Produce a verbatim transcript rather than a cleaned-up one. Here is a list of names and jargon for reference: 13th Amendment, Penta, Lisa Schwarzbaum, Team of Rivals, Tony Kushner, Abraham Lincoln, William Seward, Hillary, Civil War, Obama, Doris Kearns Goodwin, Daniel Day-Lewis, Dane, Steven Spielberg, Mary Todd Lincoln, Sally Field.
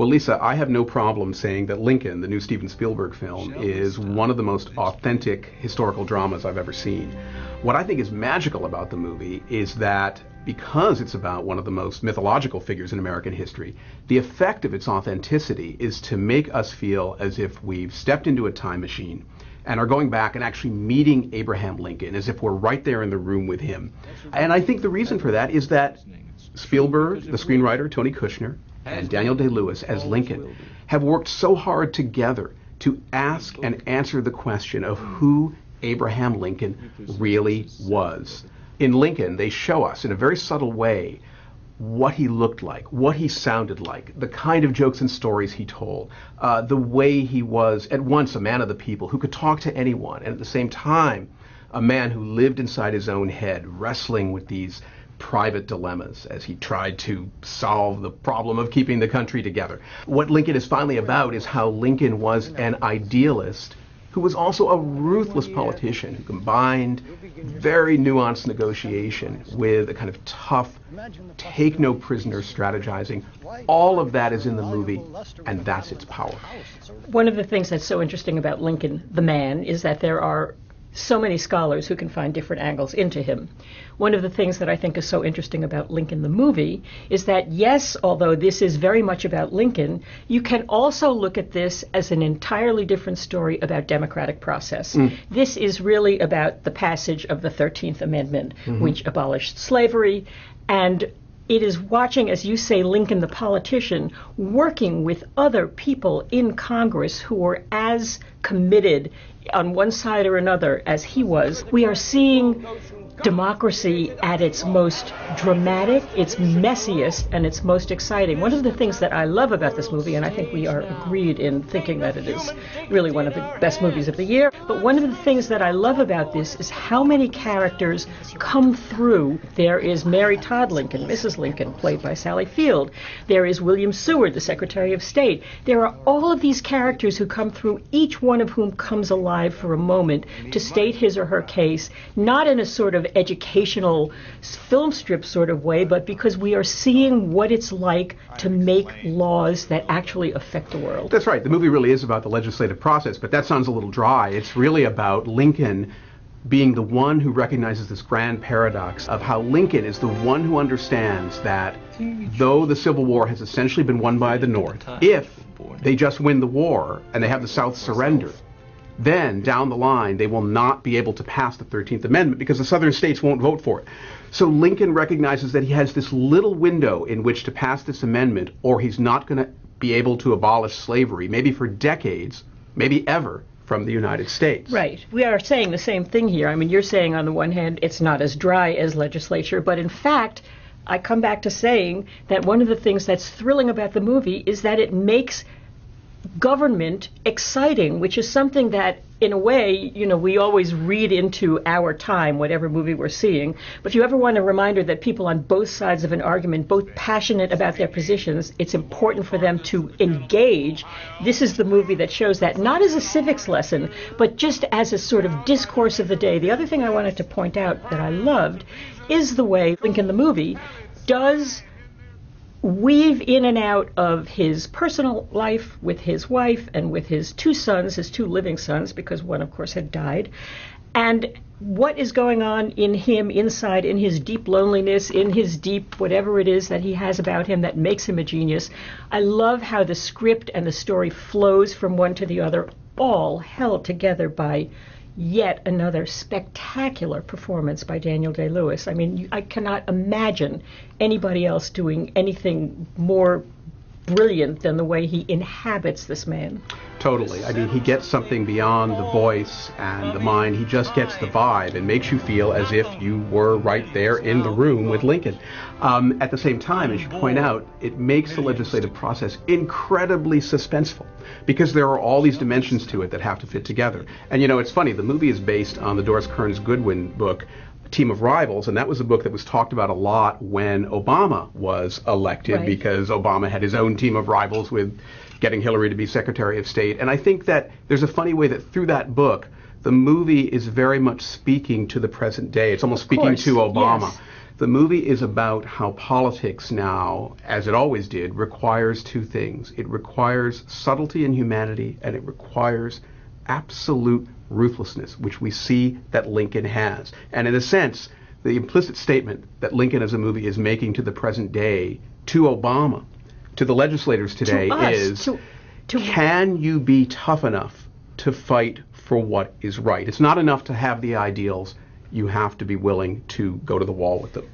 Well, Lisa, I have no problem saying that Lincoln, the new Steven Spielberg film, is one of the most authentic historical dramas I've ever seen. What I think is magical about the movie is that because it's about one of the most mythological figures in American history, the effect of its authenticity is to make us feel as if we've stepped into a time machine and are going back and actually meeting Abraham Lincoln, as if we're right there in the room with him. And I think the reason for that is that Spielberg, the screenwriter, Tony Kushner, and Daniel Day-Lewis as Lincoln have worked so hard together to ask and answer the question of who Abraham Lincoln really was. In Lincoln, they show us in a very subtle way what he looked like, what he sounded like, the kind of jokes and stories he told, uh, the way he was at once a man of the people who could talk to anyone, and at the same time, a man who lived inside his own head, wrestling with these private dilemmas as he tried to solve the problem of keeping the country together. What Lincoln is finally about is how Lincoln was an idealist who was also a ruthless politician who combined very nuanced negotiation with a kind of tough, take-no-prisoner strategizing. All of that is in the movie, and that's its power. One of the things that's so interesting about Lincoln, the man, is that there are so many scholars who can find different angles into him. One of the things that I think is so interesting about Lincoln the movie is that, yes, although this is very much about Lincoln, you can also look at this as an entirely different story about democratic process. Mm. This is really about the passage of the thirteenth Amendment, mm-hmm. which abolished slavery, and it is watching, as you say, Lincoln the politician working with other people in Congress who were as committed on one side or another as he was. We are seeing democracy at its most dramatic, its messiest, and its most exciting. One of the things that I love about this movie, and I think we are agreed in thinking that it is really one of the best movies of the year, but one of the things that I love about this is how many characters come through. There is Mary Todd Lincoln, Missus Lincoln, played by Sally Field. There is William Seward, the Secretary of State. There are all of these characters who come through, each one of whom comes alive for a moment to state his or her case, not in a sort of educational film strip sort of way, but because we are seeing what it's like to make laws that actually affect the world. That's right. The movie really is about the legislative process, but that sounds a little dry. It's really about Lincoln being the one who recognizes this grand paradox of how Lincoln is the one who understands that though the Civil War has essentially been won by the North, if they just win the war and they have the South surrender, then down the line they will not be able to pass the thirteenth Amendment because the Southern states won't vote for it. So Lincoln recognizes that he has this little window in which to pass this amendment, or he's not going to be able to abolish slavery, maybe for decades, maybe ever, from the United States. Right. We are saying the same thing here. I mean, you're saying on the one hand it's not as dry as legislature, but in fact, I come back to saying that one of the things that's thrilling about the movie is that it makes government exciting, which is something that in a way, you know, we always read into our time, whatever movie we're seeing. But if you ever want a reminder that people on both sides of an argument, both passionate about their positions, it's important for them to engage. This is the movie that shows that, not as a civics lesson, but just as a sort of discourse of the day. The other thing I wanted to point out that I loved is the way Lincoln the movie does weave in and out of his personal life with his wife and with his two sons, his two living sons, because one, of course, had died, and what is going on in him inside, in his deep loneliness, in his deep whatever it is that he has about him that makes him a genius. I love how the script and the story flows from one to the other, all held together by yet another spectacular performance by Daniel Day-Lewis. I mean, I cannot imagine anybody else doing anything more brilliant than the way he inhabits this man. Totally. I mean, he gets something beyond the voice and the mind. He just gets the vibe and makes you feel as if you were right there in the room with Lincoln. Um, at the same time, as you point out, it makes the legislative process incredibly suspenseful because there are all these dimensions to it that have to fit together. And, you know, it's funny, the movie is based on the Doris Kearns Goodwin book, Team of Rivals, and that was a book that was talked about a lot when Obama was elected, right, because Obama had his own team of rivals with getting Hillary to be Secretary of State. And I think that there's a funny way that through that book, the movie is very much speaking to the present day. It's almost speaking to Obama. Yes. The movie is about how politics now, as it always did, requires two things. It requires subtlety and humanity, and it requires absolute ruthlessness, which we see that Lincoln has. And in a sense, the implicit statement that Lincoln as a movie is making to the present day, to Obama, to the legislators today, to us, is, to, to can you be tough enough to fight for what is right? It's not enough to have the ideals. You have to be willing to go to the wall with them.